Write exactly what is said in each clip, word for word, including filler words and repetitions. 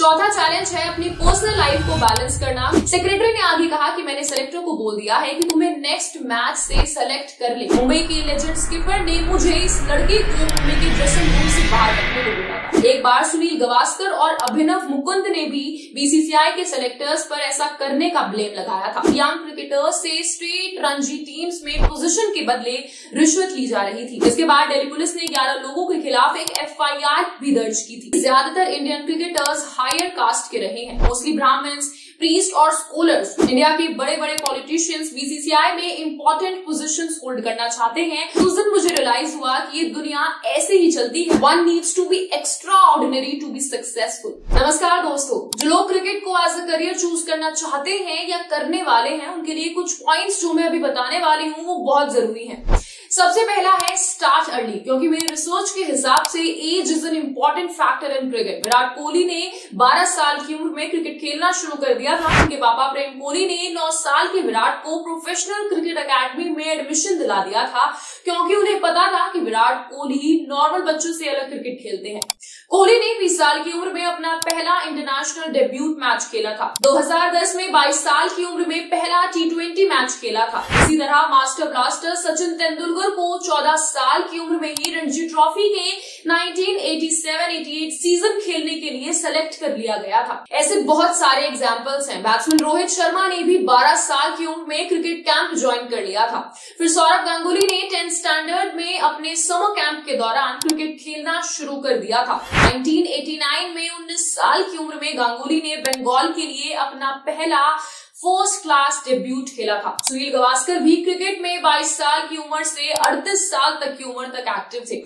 चौथा चैलेंज है अपनी पर्सनल लाइफ को बैलेंस करना। सेक्रेटरी ने आगे कहा कि मैंने सेलेक्टर को बोल दिया है कि तुम्हें नेक्स्ट मैच से सेलेक्ट कर ले। मुंबई के लेजेंड स्किपर ने मुझे इस लड़के को मुंबई के ड्रेसिंग रूम से बाहर रखने को बोला था। एक बार सुनील गवास्कर और अभिनव मुकुंद ने भी बीसीसीआई के सेलेक्टर्स पर ऐसा करने का ब्लेम लगाया था। यंग क्रिकेटर्स से स्टेट रणजी टीम्स में पोजीशन के बदले रिश्वत ली जा रही थी। इसके बाद दिल्ली पुलिस ने ग्यारह लोगों के खिलाफ एक एफ आई आर भी दर्ज की थी। ज्यादातर इंडियन क्रिकेटर्स हायर कास्ट के रहे हैं, मोस्टली ब्राह्मण्स, प्रीस्ट और स्कॉलर्स। इंडिया के बड़े बड़े पॉलिटिशियंस बीसीसीआई में इंपॉर्टेंट पोजीशंस होल्ड करना चाहते हैं। उस दिन मुझे रियलाइज हुआ कि ये दुनिया ऐसे ही चलती है। One needs to be extraordinary to be successful. नमस्कार दोस्तों, जो लोग क्रिकेट को एज अ करियर चूज करना चाहते हैं या करने वाले हैं, उनके लिए कुछ पॉइंट्स जो मैं अभी बताने वाली हूँ वो बहुत जरूरी है। सबसे पहला है स्टार्ट अर्ली, क्योंकि मेरी रिसर्च के हिसाब से age is an important factor in cricket. Virat Kohli ने बारह साल की उम्र में क्रिकेट खेलना शुरू कर दिया था। उनके पापा प्रेम कोहली ने नौ साल के विराट को प्रोफेशनल क्रिकेट एकेडमी में एडमिशन दिला दिया था, क्योंकि उन्हें पता था कि विराट कोहली नॉर्मल बच्चों से अलग क्रिकेट खेलते हैं। कोहली ने बीस साल की उम्र में अपना पहला इंटरनेशनल डेब्यूट मैच खेला था। दो हजार दस में बाईस साल की उम्र में पहला टी ट्वेंटी मैच खेला था। इसी तरह मास्टर ब्लास्टर सचिन तेंदुलकर को चौदह साल की उम्र में ही रणजी ट्रॉफी के उन्नीस सौ सत्तासी अट्ठासी सीजन खेलने के लिए सेलेक्ट कर लिया गया था। ऐसे बहुत सारे एग्जांपल्स हैं। बैट्समैन रोहित शर्मा ने भी बारह साल की उम्र में क्रिकेट कैंप ज्वाइन कर लिया था। फिर सौरव गांगुली ने टेंथ स्टैंडर्ड में अपने समर कैंप के दौरान क्रिकेट खेलना शुरू कर दिया था। उन्नीस सौ नवासी में उन्नीस साल की उम्र में गांगुली ने बंगाल के लिए अपना पहला फर्स्ट क्लास डेब्यूट खेला था। सुनील गवास्कर भी क्रिकेट में बाईस साल की उम्र से अड़तीस साल तक की उम्र तक एक्टिव थे।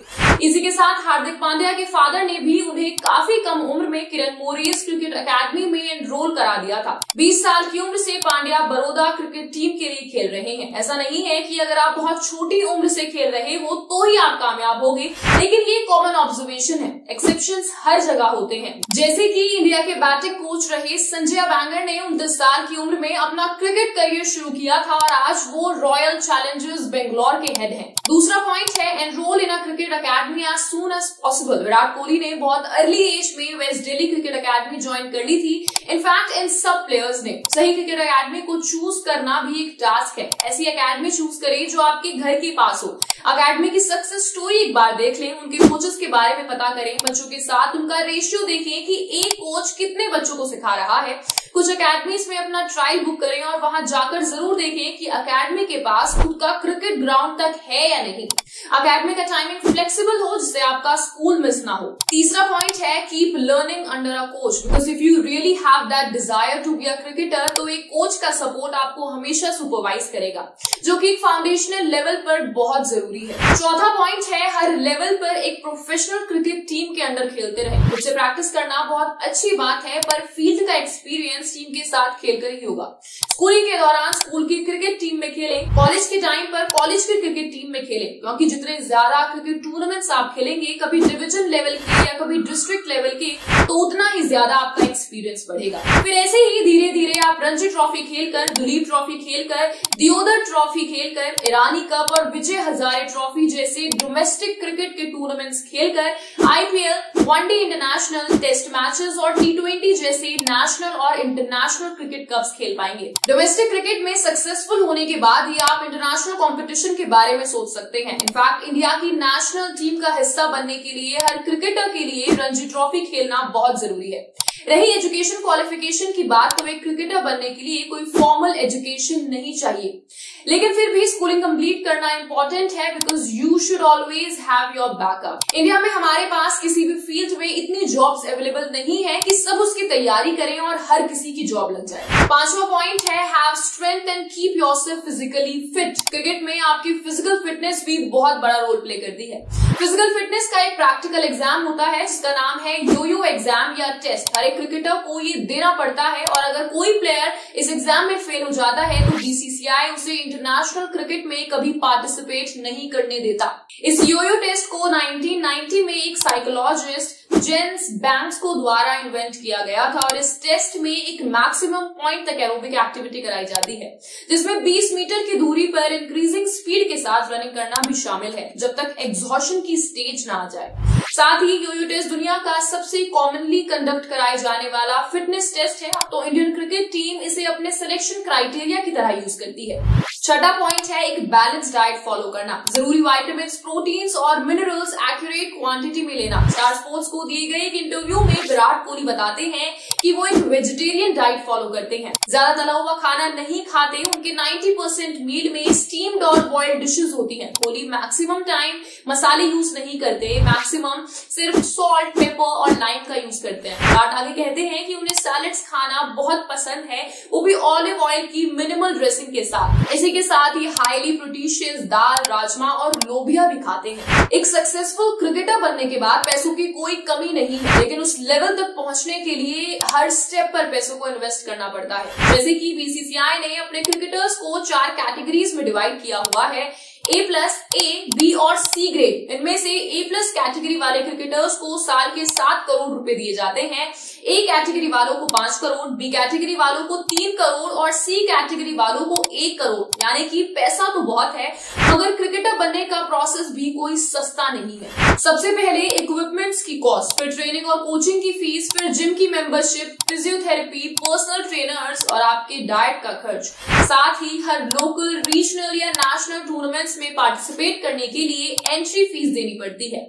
इसी के साथ हार्दिक पांड्या के फादर ने भी उन्हें काफी कम उम्र में किरण मोरिस क्रिकेट एकेडमी में एनरोल करा दिया था। बीस साल की उम्र से पांड्या बड़ौदा क्रिकेट टीम के लिए खेल रहे हैं। ऐसा नहीं है कि अगर आप बहुत छोटी उम्र से खेल रहे हो तो ही आप कामयाब होंगे, लेकिन ये कॉमन ऑब्जर्वेशन है। एक्सेप्शंस हर जगह होते हैं, जैसे कि इंडिया के बैटिंग कोच रहे संजय बैंगर ने उनतीस साल की उम्र में अपना क्रिकेट करियर शुरू किया था और आज वो रॉयल चैलेंजर्स बेंगलोर के हेड हैं। दूसरा पॉइंट है enrol in a cricket academy as soon as possible. Virat Kohli ने बहुत अर्ली एज में west Delhi cricket academy join कर ली थी। इनफैक्ट इन सब प्लेयर्स ने सही क्रिकेट एकेडमी को चूज करना भी एक टास्क है। ऐसी एकेडमी चूज करें जो आपके घर के पास हो। एकेडमी की सक्सेस स्टोरी एक बार देख लें, उनके कोचेस के बारे में पता करें, बच्चों के साथ उनका रेशियो देखें कि एक कोच कितने बच्चों को सिखा रहा है। कुछ एकेडमीज में अपना ट्रायल बुक करें और वहां जाकर जरूर देखें कि एकेडमी के पास खुद का क्रिकेट ग्राउंड तक है या नहीं। एकेडमी का टाइमिंग फ्लेक्सिबल हो, जिससे आपका स्कूल मिस ना हो। तीसरा पॉइंट है keep learning under a coach, because if you really have that desire to be a cricketer तो एक कोच का सपोर्ट आपको हमेशा सुपरवाइज करेगा, जो कि फाउंडेशनल लेवल पर बहुत जरूरी है। चौथा पॉइंट है हर लेवल पर एक प्रोफेशनल क्रिकेट टीम के अंडर खेलते रहे। उससे प्रैक्टिस करना बहुत अच्छी बात है, पर फील्ड का एक्सपीरियंस टीम के साथ खेलकर ही होगा। स्कूलिंग के दौरान स्कूल की क्रिकेट टीम में खेलें, कॉलेज के टाइम पर कॉलेज की क्रिकेट टीम में खेलें, क्योंकि जितने ज्यादा क्रिकेट टूर्नामेंट्स आप खेलेंगे, कभी डिवीजन लेवल के या कभी डिस्ट्रिक्ट लेवल के, तो उतना ही ज्यादा आपका एक्सपीरियंस बढ़ेगा। फिर ऐसे ही धीरे धीरे आप रणजी ट्रॉफी खेलकर, दुलीप ट्रॉफी खेलकर, दियोधर ट्रॉफी खेलकर, ईरानी कप और विजय हजारे ट्रॉफी जैसे डोमेस्टिक क्रिकेट के टूर्नामेंट्स खेलकर, I P L, one day international, test matches और टी ट्वेंटी जैसे नेशनल और इंटरनेशनल क्रिकेट कप्स खेल पाएंगे। डोमेस्टिक क्रिकेट में सक्सेसफुल होने के बाद ही आप इंटरनेशनल कंपटीशन के बारे में सोच सकते हैं। इनफैक्ट इंडिया की नेशनल टीम का हिस्सा बनने के लिए हर क्रिकेटर के लिए रणजी ट्रॉफी खेलना बहुत जरूरी है। रही एजुकेशन क्वालिफिकेशन की बात, तो एक क्रिकेटर बनने के लिए कोई फॉर्मल एजुकेशन नहीं चाहिए, लेकिन फिर भी स्कूलिंग कंप्लीट करना इंपॉर्टेंट है, because you should always have your backup. India में हमारे पास किसी भी फील्ड में इतनी जॉब्स अवेलेबल नहीं है कि सब उसकी तैयारी करें और हर किसी की जॉब लग जाए। पांचवा पॉइंट है have strength and keep yourself physically fit. Cricket में आपकी फिजिकल फिटनेस भी बहुत बड़ा रोल प्ले करती है। फिजिकल फिटनेस का एक प्रैक्टिकल एग्जाम होता है जिसका नाम है योयो एग्जाम या टेस्ट। हर एक क्रिकेटर को ये देना पड़ता है, और अगर कोई प्लेयर इस एग्जाम में फेल हो जाता है तो बीसीसीआई उसे इंटरनेशनल क्रिकेट में कभी पार्टिसिपेट नहीं करने देता। इस योयो टेस्ट को नाइनटीन नाइंटी में एक साइकोलॉजिस्ट जेन्स बैंग्सबो द्वारा इन्वेंट किया गया था और इस टेस्ट में एक मैक्सिमम पॉइंट तक एरोबिक एक्टिविटी कराई जाती है जिसमें बीस मीटर की दूरी पर इंक्रीजिंग स्पीड के साथ रनिंग करना भी शामिल है जब तक एग्जॉशन की स्टेज ना आ जाए। साथ ही योयो टेस्ट दुनिया का सबसे कॉमनली कंडक्ट कराए जाने वाला फिटनेस टेस्ट है तो इंडियन क्रिकेट टीम इसे अपने सिलेक्शन क्राइटेरिया की तरह यूज करती है। छठा पॉइंट है एक बैलेंस डाइट फॉलो करना, जरूरी विटामिन, प्रोटीन्स और मिनरल्स एक्यूरेट क्वांटिटी में लेना। स्टार स्पोर्ट्स को दिए गए एक इंटरव्यू में विराट कोहली बताते हैं कि वो एक वेजिटेरियन डाइट फॉलो करते हैं, ज्यादा तला हुआ खाना नहीं खाते। उनके नब्बे परसेंट मील में स्टीम्ड और बॉइल्ड डिशेज होती हैं। कोहली मैक्सिमम टाइम मसाले यूज नहीं करते, मैक्सिमम सिर्फ सॉल्ट, पेपर और लाइम का यूज करते हैं। विराट आगे कहते हैं कि उन्हें सैलेड्स खाना बहुत पसंद है, वो भी ऑलिव ऑयल की मिनिमल ड्रेसिंग के साथ। इसी के साथ ये हाईली प्रोटीशियस दाल, राजमा और लोबिया भी खाते हैं। एक सक्सेसफुल क्रिकेटर बनने के बाद पैसों की कोई कमी नहीं है, लेकिन उस लेवल तक पहुंचने के लिए हर स्टेप पर पैसों को इन्वेस्ट करना पड़ता है। जैसे कि बीसीसीआई ने अपने क्रिकेटर्स को चार कैटेगरीज में डिवाइड किया हुआ है, ए प्लस, ए, बी और सी ग्रेड। इनमें से ए प्लस कैटेगरी वाले क्रिकेटर्स को साल के सात करोड़ रुपए दिए जाते हैं, ए कैटेगरी वालों को पांच करोड़, बी कैटेगरी वालों को तीन करोड़ और सी कैटेगरी वालों को एक करोड़। यानी कि पैसा तो बहुत है, मगर क्रिकेटर बनने का प्रोसेस भी कोई सस्ता नहीं है। सबसे पहले इक्विपमेंट्स की कॉस्ट, फिर ट्रेनिंग और कोचिंग की फीस, फिर जिम की मेंबरशिप, फिजियोथेरेपी, पर्सनल ट्रेनर्स और आपके डाइट का खर्च। साथ ही हर लोकल, रीजनल या नेशनल टूर्नामेंट्स में पार्टिसिपेट करने के लिए एंट्री फीस देनी पड़ती है।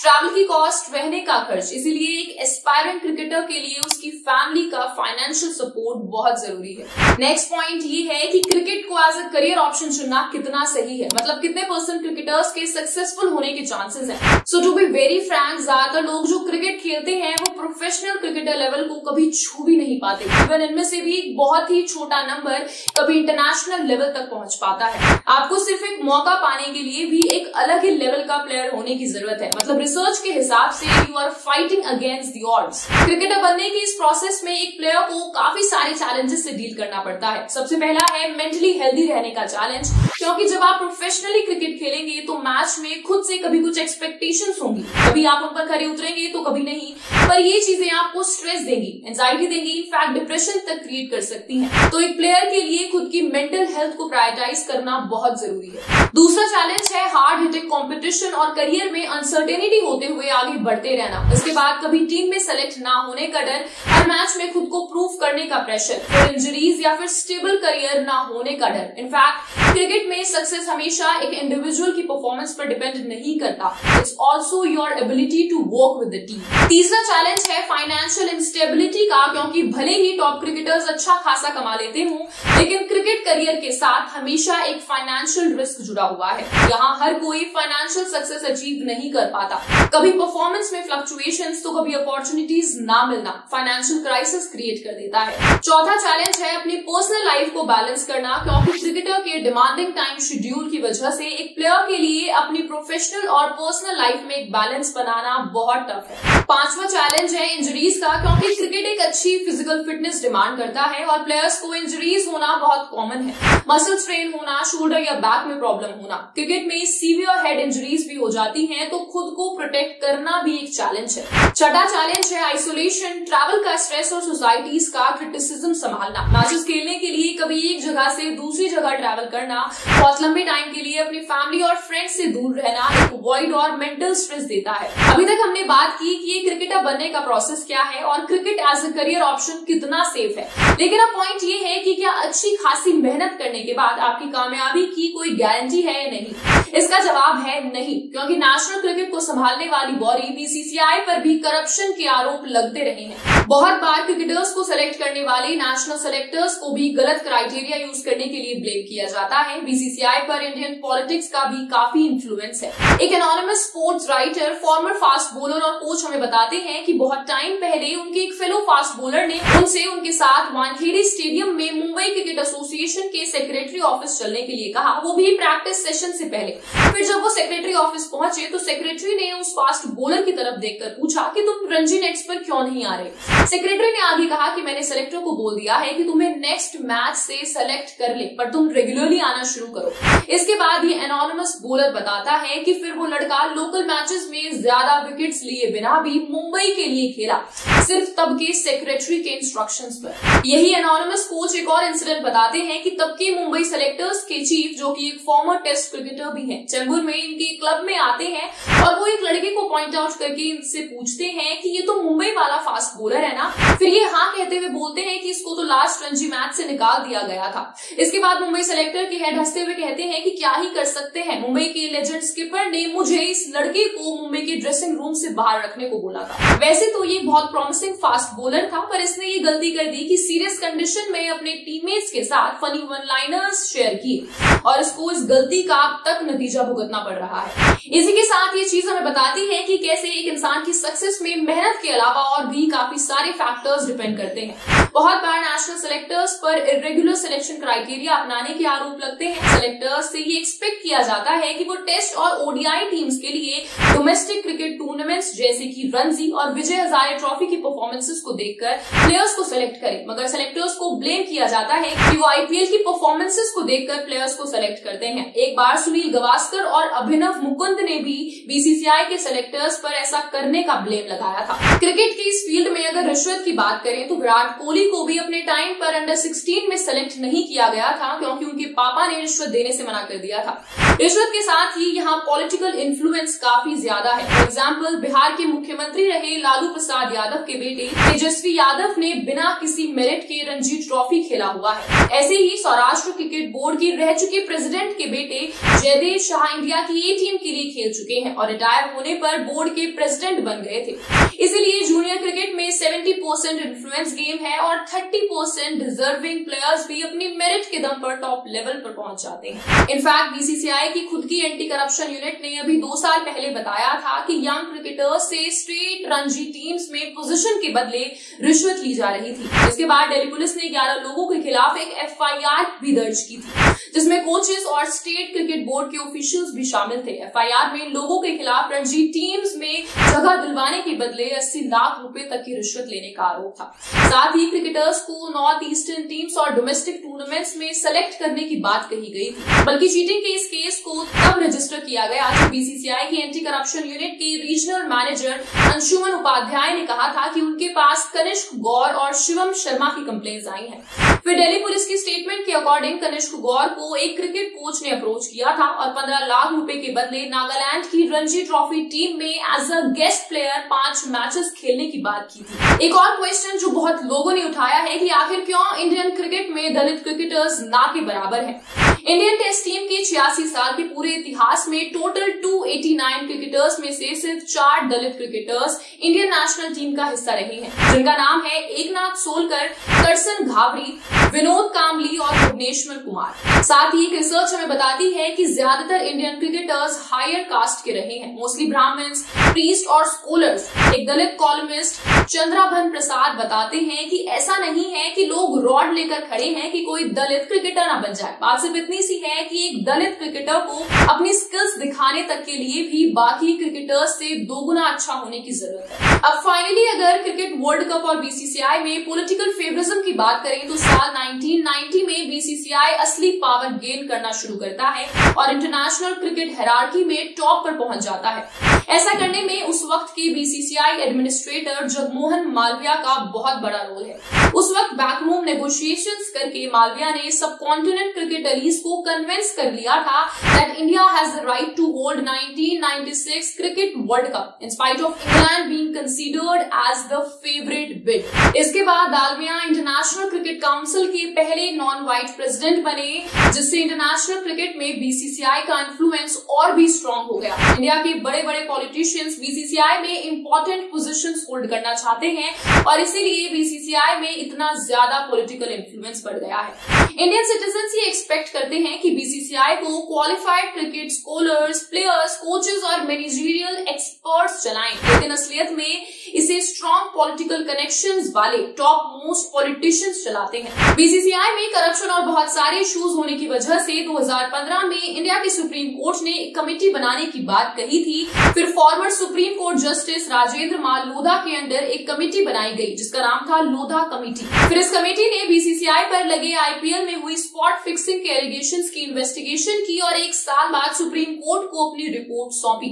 ट्रैवल की कॉस्ट, रहने का खर्च, इसीलिए एक एस्पायरेंट क्रिकेटर के लिए उसकी फैमिली का फाइनेंशियल सपोर्ट बहुत जरूरी है। नेक्स्ट पॉइंट ये है कि क्रिकेट को एज अ करियर ऑप्शन चुनना कितना सही है, मतलब कितने परसेंट क्रिकेटर्स के सक्सेसफुल होने के चांसेस हैं। So to be very frank, ज्यादातर लोग जो क्रिकेट खेलते हैं वो प्रोफेशनल क्रिकेटर लेवल को कभी छू भी नहीं पाते। इवन इनमें से भी एक बहुत ही छोटा नंबर कभी इंटरनेशनल लेवल तक पहुंच पाता है। आपको सिर्फ एक मौका पाने के लिए भी एक अलग ही लेवल का प्लेयर होने की जरूरत है, मतलब रिसर्च के हिसाब से you are fighting against the odds. Cricketer बनने के इस प्रोसेस में एक प्लेयर को काफी सारे चैलेंजेस से डील करना पड़ता है। सबसे पहला है मेंटली हेल्दी रहने का चैलेंज, क्योंकि जब आप प्रोफेशनली क्रिकेट खेलेंगे तो मैच में खुद से कभी कुछ एक्सपेक्टेशंस होंगी, कभी आप उन पर खरे उतरेंगे तो कभी नहीं, पर ये चीजें आपको स्ट्रेस देंगी, एंजाइटी देंगी, इनफैक्ट डिप्रेशन तक क्रिएट कर सकती हैं। तो एक प्लेयर के लिए खुद की मेंटल हेल्थ को प्रायोरिटाइज करना बहुत जरूरी है। दूसरा चैलेंज है हार्ड हिटिंग कंपटीशन और करियर में अनसर्टेनिटी होते हुए आगे बढ़ते रहना। इसके बाद कभी टीम में सेलेक्ट ना होने का डर, हर मैच में खुद को प्रूव करने का प्रेशर, फिर इंजरीज या फिर स्टेबल करियर ना होने का डर। इनफैक्ट क्रिकेट में सक्सेस हमेशा एक इंडिविजुअल की परफॉर्मेंस पर डिपेंड नहीं करता, it's also your ability to work with the team. तीसरा चैलेंज है फाइनेंशियल इंस्टेबिलिटी का, क्योंकि भले ही टॉप क्रिकेटर्स अच्छा खासा कमा लेते हों, लेकिन क्रिकेट करियर के साथ हमेशा एक फाइनेंशियल रिस्क जुड़ा हुआ है। यहाँ हर कोई फाइनेंशियल सक्सेस अचीव नहीं कर पाता, कभी परफॉर्मेंस में फ्लक्चुएशंस तो कभी अपॉर्चुनिटीज ना मिलना फाइनेंशियल क्राइसिस क्रिएट कर देता है। चौथा चैलेंज है अपनी पर्सनल लाइफ को बैलेंस करना, क्योंकि क्रिकेटर के डिमांडिंग टाइम शेड्यूल की वजह से एक प्लेयर के लिए अपनी प्रोफेशनल और पर्सनल लाइफ में एक बैलेंस बनाना बहुत टफ है। पांचवा चैलेंज है इंजरीज का, क्योंकि क्रिकेट एक अच्छी फिजिकल फिटनेस डिमांड करता है और प्लेयर्स को इंजरीज होना बहुत कॉमन है, मसल स्ट्रेन होना, शोल्डर या बैक में प्रॉब्लम होना। क्रिकेट में सीवियर हेड इंजरीज भी हो जाती हैं, तो खुद को प्रोटेक्ट करना भी एक चैलेंज है। छठा चैलेंज है आइसोलेशन, ट्रैवल का स्ट्रेस और सोसाइटीज का क्रिटिसिज्म संभालना। मैचेस खेलने के लिए कभी एक जगह से दूसरी जगह ट्रैवल करना, बहुत लंबे टाइम के लिए अपनी फैमिली और फ्रेंड्स से दूर रहना एक वॉइड और मेंटल स्ट्रेस देता है। अभी तक हमने बात की कि ये क्रिकेटर बनने का प्रोसेस क्या है और cricket as a career option कितना सेफ है, लेकिन अब पॉइंट ये है कि क्या अच्छी खासी मेहनत करने के बाद आपकी कामयाबी की कोई गारंटी है या नहीं। इसका जवाब है नहीं, क्योंकि नेशनल क्रिकेट को संभालने वाली बॉडी बीसीसीआई पर भी करप्शन के आरोप लगते रहे हैं। बहुत बार क्रिकेटर्स को सेलेक्ट करने वाले नेशनल सेलेक्टर्स को भी गलत क्राइटेरिया यूज करने के लिए ब्लेम किया जाता है। बीसीसीआई पर इंडियन पॉलिटिक्स का भी काफी इन्फ्लुएंस है। एक anonymous sports writer, former fast bowler और कोच हमें बताते हैं कि बहुत टाइम पहले उनके एक फेलो फास्ट बोलर ने उनसे उनके साथ वानखेड़े स्टेडियम में मुंबई क्रिकेट एसोसिएशन के सेक्रेटरी ऑफिस चलने के लिए कहा, वो भी प्रैक्टिस सेशन से पहले। फिर जब वो सेक्रेटरी ऑफिस पहुंचे तो सेक्रेटरी ने उस फास्ट बॉलर की तरफ देखकर पूछा कि तुम रणजी नेक्स्ट पर क्यों नहीं आ रहे। सेक्रेटरी ने आगे कहा कि मैंने सेलेक्टर को बोल दिया है कि तुम्हें नेक्स्ट मैच से सेलेक्ट कर ले, पर तुम रेगुलरली आना शुरू करो। इसके बाद ये एनोनिमस बॉलर बताता है कि फिर वो लड़का लोकल मैचेस में ज्यादा विकेट्स लिए बिना भी मुंबई के लिए खेला, सिर्फ तब के सेक्रेटरी के इंस्ट्रक्शंस पर। यही एनोनिमस कोच एक और इंसिडेंट बताते हैं कि तब के मुंबई सेलेक्टर्स के चीफ, जो कि एक फॉर्मर टेस्ट क्रिकेटर भी हैं, चेंबूर में इनके क्लब में आते हैं और वो एक लड़के को पॉइंट आउट करके इनसे पूछते हैं कि ये तो मुंबई वाला फास्ट बॉलर है ना। फिर ये हाँ कहते हुए बोलते हैं कि इसको तो लास्ट रणजी मैच से निकाल दिया गया था। इसके बाद मुंबई सेलेक्टर के हेड हंसते हुए कहते हैं कि क्या ही कर सकते हैं, मुंबई के लेजेंड स्किपर ने मुझे इस लड़के को मुंबई के ड्रेसिंग रूम से बाहर रखने को बोला था। वैसे तो ये बहुत प्रॉमिसिंग फास्ट बॉलर था, पर इसने ये गलती कर दी कि सीरियस कंडीशन में अपने टीममेट्स के साथ फनी वन लाइनर्स शेयर किए और इसको इस गलती का अब तक नतीजा भुगतना पड़ रहा है। इसी के साथ ये चीज हमें बताती है कि कैसे एक इंसान की सक्सेस में मेहनत के अलावा और भी काफी सारे फैक्टर्स डिपेंड करते हैं। बहुत बार नेशनल सेलेक्टर्स पर इरेगुलर सिलेक्शन क्राइटेरिया अपनाने के आरोप लगते हैं। सेलेक्टर्स से ये एक्सपेक्ट किया जाता है कि वो टेस्ट और ओडीआई टीम्स के लिए डोमेस्टिक क्रिकेट टूर्नामेंट्स जैसे कि रणजी और विजय हजारे ट्रॉफी की परफॉर्मेंसेस को देखकर प्लेयर्स को सिलेक्ट करें, मगर सेलेक्टर्स को ब्लेम किया जाता है कि वो आईपीएल की परफॉर्मेंसेस को देखकर प्लेयर्स को सिलेक्ट करते हैं। एक बार सुनील गावस्कर और अभिनव मुकुंद ने भी बीसीसीआई के सेलेक्टर्स पर ऐसा करने का ब्लेम लगाया था। क्रिकेट की इस फील्ड में अगर रिश्वत की बात करें तो विराट कोहली को भी अपने टाइम पर अंडर सिक्सटीन में सेलेक्ट नहीं किया गया था, क्योंकि उनके पापा ने रिश्वत देने से मना कर दिया था। रिश्वत के साथ ही यहाँ पॉलिटिकल इन्फ्लुएंस काफी ज्यादा है। फॉर एग्जाम्पल, बिहार के मुख्यमंत्री रहे लालू प्रसाद यादव के बेटे तेजस्वी यादव ने बिना किसी मेरिट के रणजी ट्रॉफी खेला हुआ है। ऐसे ही सौराष्ट्र क्रिकेट बोर्ड के रह चुके प्रेसिडेंट के बेटे जयदेव शाह इंडिया की ए टीम के लिए खेल चुके हैं और रिटायर होने पर बोर्ड के प्रेसिडेंट बन गए थे। इसीलिए जूनियर क्रिकेट में सेवेंटी परसेंट इन्फ्लुएंस गेम है और थर्टी परसेंट डिजर्विंग प्लेयर्स भी अपनी मेरिट के दम पर टॉप लेवल पर पहुंच जाते हैं। इनफैक्ट बीसीसीआई की खुद की एंटी करप्शन यूनिट ने अभी दो साल पहले बताया था कि यंग क्रिकेटर्स से स्टेट रणजी टीम्स में पोजीशन के बदले रिश्वत ली जा रही थी। इसके बाद दिल्ली पुलिस ने ग्यारह लोगों के खिलाफ एक एफआईआर भी दर्ज की थी, जिसमें कोचेस और स्टेट क्रिकेट बोर्ड के ऑफिशियल्स भी शामिल थे। एफआईआर में लोगों के खिलाफ रणजी टीम्स में जगह दिलवाने के बदले अस्सी लाख रुपए तक की रिश्वत लेने का आरोप था। साथ ही क्रिकेटर्स को नॉर्थ ईस्टर्न टीम्स और डोमेस्टिक टूर्नामेंट्स में सेलेक्ट करने की बात कही गई थी, बल्कि चीटिंग के इस केस को तब रजिस्टर किया गया जब बीसीसीआई की एंटी करप्शन यूनिट के रीजनल मैनेजर अंशुमन उपाध्याय ने कहा था कि उनके पास कनिष्क गौर और शिवम शर्मा की कंप्लेंट्स आई हैं। फिर दिल्ली पुलिस की स्टेटमेंट के अकॉर्डिंग कनिष्क गौर को एक क्रिकेट कोच ने अप्रोच किया था और पंद्रह लाख रुपए के बदले नागालैंड की रणजी ट्रॉफी टीम में एज अ गेस्ट प्लेयर पांच मैचेस खेलने की बात की थी। एक और क्वेश्चन जो बहुत लोगों ने उठाया है कि आखिर क्यों इंडियन क्रिकेट में दलित क्रिकेटर्स ना के बराबर है। इंडियन टेस्ट टीम के छियासी साल के पूरे इतिहास में टोटल दो सौ नवासी क्रिकेटर्स में से सिर्फ चार Dalit cricketers Indian national team का हिस्सा रहे हैं, जिनका नाम है एकनाथ सोलकर, करसन घावरी, विनोद कामली और भुवनेश्वर कुमार। साथ ही एक रिसर्च हमें बताती है कि ज्यादातर इंडियन क्रिकेटर्स हायर कास्ट के रहे हैं, मोस्टली ब्राह्मण्स, प्रीस्ट और स्कॉलर्स। एक दलित कॉलमिस्ट चंद्राभन प्रसाद बताते हैं कि ऐसा नहीं है कि लोग रॉड लेकर खड़े हैं कि कोई दलित क्रिकेटर ना बन जाए। बात सिर्फ इतनी सी है कि एक दलित क्रिकेटर को अपनी स्किल्स दिखाने तक के लिए भी बाकी क्रिकेटर्स से दोगुना अच्छा होने की जरूरत है। अब फाइनली अगर क्रिकेट वर्ल्ड कप और बीसीसीआई में पॉलिटिकल फेवरिज्म की बात करें तो साल नाइनटीन नाइंटी में बीसीसीआई असली पावर गेन करना शुरू करता है और इंटरनेशनल क्रिकेट हायरार्की में टॉप पर पहुंच जाता है। ऐसा करने में उस वक्त के बीसीसीआई एडमिनिस्ट्रेटर जगमोहन मालविया का बहुत बड़ा रोल है। उस वक्त बैकरूम नेगोशिएशंस करके मालविया ने सब कॉन्टिनेंट क्रिकेटरीज को कन्विंस कर लिया था that India has the right to hold nineteen ninety six cricket world cup in spite of England being considered as the favourite bid. इसके बाद दालमिया इंटरनेशनल क्रिकेट काउंसिल के पहले नॉन व्हाइट प्रेसिडेंट बने, जिससे इंटरनेशनल क्रिकेट में BCCI का influence और भी स्ट्रॉन्ग हो गया। इंडिया के बड़े बड़े पॉलिटिशियंस बीसीसीआई में इंपॉर्टेंट पोजीशंस होल्ड करना चाहते हैं और इसीलिए बीसीसीआई में इतना ज्यादा पॉलिटिकल इन्फ्लुएंस बढ़ गया है। इंडियन सिटीजन्स ये एक्सपेक्ट करते हैं कि बीसीसीआई को qualified cricket scholars, players, coaches और मैनेजरियल एक्सपर्ट्स चलाएं, लेकिन असलियत में इसे स्ट्रॉन्ग पॉलिटिकल कनेक्शंस वाले टॉप मोस्ट पॉलिटिशियंस चलाते हैं। बीसीसीआई में करप्शन और बहुत सारे इश्यूज होने की वजह से दो हजार पंद्रह में इंडिया के सुप्रीम कोर्ट ने एक कमेटी बनाने की बात कही थी फिर former supreme court justice Rajendra Mal Lodha के अंडर एक कमेटी बनाई गई जिसका नाम था लोधा कमेटी। फिर इस कमेटी ने बीसीसीआई पर लगे आईपीएल में हुई स्पॉट फिक्सिंग के एलिगेशंस की इन्वेस्टिगेशन की और एक साल बाद सुप्रीम कोर्ट को अपनी रिपोर्ट सौंपी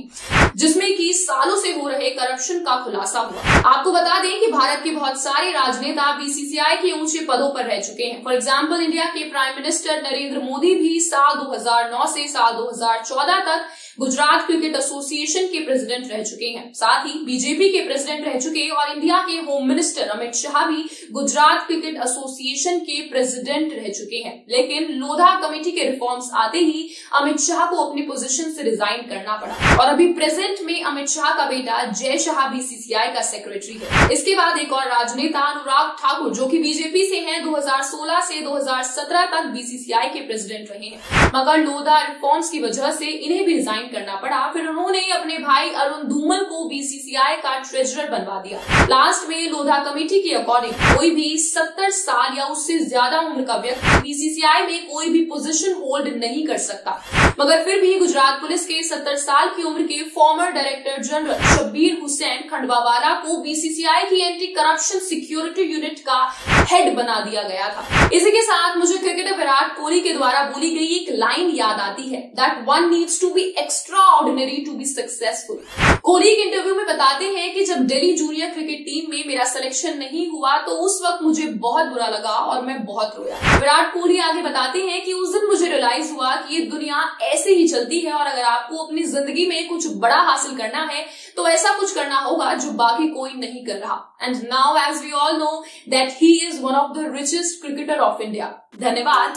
जिसमें कि सालों से हो रहे करप्शन का खुलासा हुआ। आपको बता दें कि भारत के बहुत सारे राजनेता बीसीसीआई के ऊंचे पदों पर रह चुके हैं। फॉर एग्जाम्पल इंडिया के प्राइम मिनिस्टर नरेंद्र मोदी भी साल दो हज़ार नौ से साल दो हज़ार चौदह तक गुजरात क्रिकेट एसोसिएशन के प्रेसिडेंट रह चुके हैं। साथ ही बीजेपी के प्रेसिडेंट रह चुके और इंडिया के होम मिनिस्टर अमित शाह भी गुजरात क्रिकेट एसोसिएशन के प्रेसिडेंट रह चुके हैं। लेकिन लोधा कमेटी के रिफॉर्म्स आते ही अमित शाह को अपनी पोजीशन से रिजाइन करना पड़ा और अभी प्रेजेंट में अमित शाह का बेटा जय शाह बीसीसीआई का सेक्रेटरी है। इसके बाद एक और राजनेता अनुराग ठाकुर जो कि बीजेपी से हैं दो हज़ार सोलह से दो हज़ार सत्रह तक बीसीसीआई के प्रेसिडेंट रहे हैं, मगर लोधा रिफॉर्म्स की वजह से इन्हें भी रिजाइन करना पड़ा। फिर उन्होंने अपने भाई अरुण धूमल को बीसीसीआई का ट्रेजरर बनवा दिया। लास्ट में लोधा कमेटी के अकॉर्डिंग कोई भी सत्तर साल या उससे ज्यादा उम्र का व्यक्ति बीसीसीआई में कोई भी पोजीशन होल्ड नहीं कर सकता, मगर फिर भी गुजरात पुलिस के सत्तर साल की उम्र के former director general Shabbir Hussain Khandwawala को बीसीसीआई की एंटी करप्शन सिक्योरिटी यूनिट का हेड बना दिया गया था। इसी के साथ मुझे क्रिकेटर विराट कोहली के द्वारा बोली गई एक लाइन याद आती है, that one needs to be extraordinary to be successful. Kohli के इंटरव्यू में बताते हैं कि जब दिल्ली जूनियर क्रिकेट टीम में मेरा सिलेक्शन नहीं हुआ तो उस वक्त मुझे बहुत बुरा लगा और मैं बहुत रोया। विराट कोहली आगे बताते हैं कि उस दिन मुझे रियलाइज हुआ कि ये दुनिया ऐसे ही चलती है और अगर आपको अपनी जिंदगी में कुछ बड़ा हासिल करना है तो ऐसा कुछ करना होगा जो बाकी कोई नहीं कर रहा। And now as we all know that he is one of the richest cricketer of India. धन्यवाद।